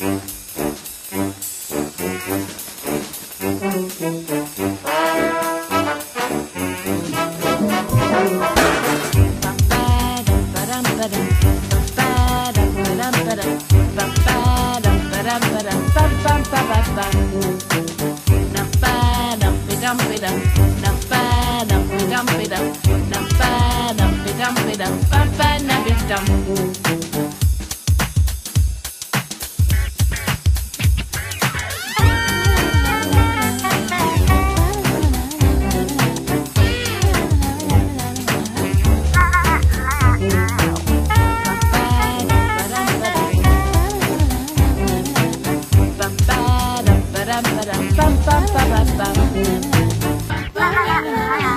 Bam bam bam bam bam.